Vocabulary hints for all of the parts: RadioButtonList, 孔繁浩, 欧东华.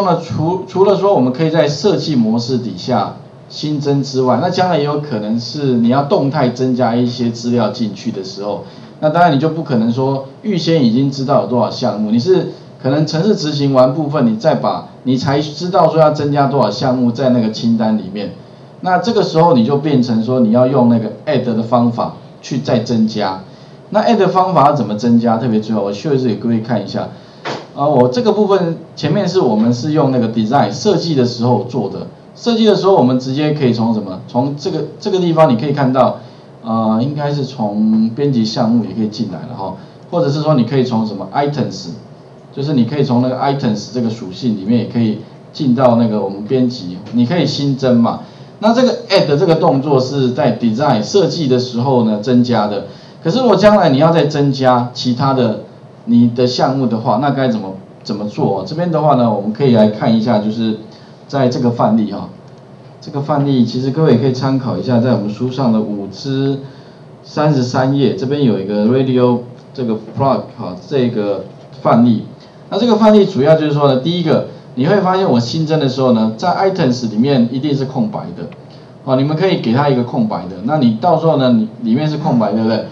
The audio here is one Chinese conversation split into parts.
那除了说我们可以在设计模式底下新增之外，那将来也有可能是你要动态增加一些资料进去的时候，那当然你就不可能说预先已经知道有多少项目，你是可能程式执行完部分，你才知道说要增加多少项目在那个清单里面，那这个时候你就变成说你要用那个 add 的方法去再增加，那 add 方法怎么增加？特别最后我秀这里各位看一下。我这个部分前面是我们是用那个 design 设计的时候做的，设计的时候我们直接可以从什么？从这个地方你可以看到，应该是从编辑项目也可以进来了哈，或者是说你可以从什么 items， 就是你可以从那个 items 这个属性里面也可以进到那个我们编辑，你可以新增嘛。那这个 add 这个动作是在 design 设计的时候呢增加的，可是如果将来你要再增加其他的。你的项目的话，那该怎么做哦？这边的话呢，我们可以来看一下，就是在这个范例哈，这个范例其实各位也可以参考一下，在我们书上的5至33页，这边有一个 radio 这个 plug 哈，这个范例。那这个范例主要就是说呢，第一个你会发现我新增的时候呢，在 items 里面一定是空白的，哦，你们可以给它一个空白的，那你到时候呢，你里面是空白，对不对？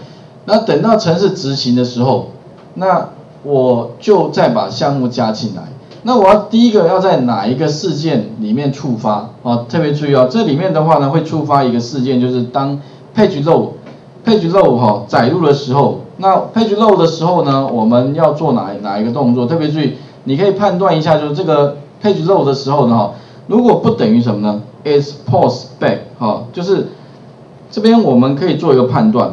那等到程式执行的时候。那我就再把项目加进来。那我要第一个要在哪一个事件里面触发啊？特别注意哦，这里面的话呢会触发一个事件，就是当 page load 哈载入的时候，那 page load 的时候呢，我们要做哪一个动作？特别注意，你可以判断一下，就是这个 page load 的时候呢，哈，如果不等于什么呢 ？is pause back 哈，就是这边我们可以做一个判断。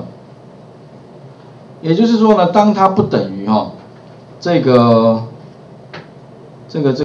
也就是说呢，当它不等于哈，这个。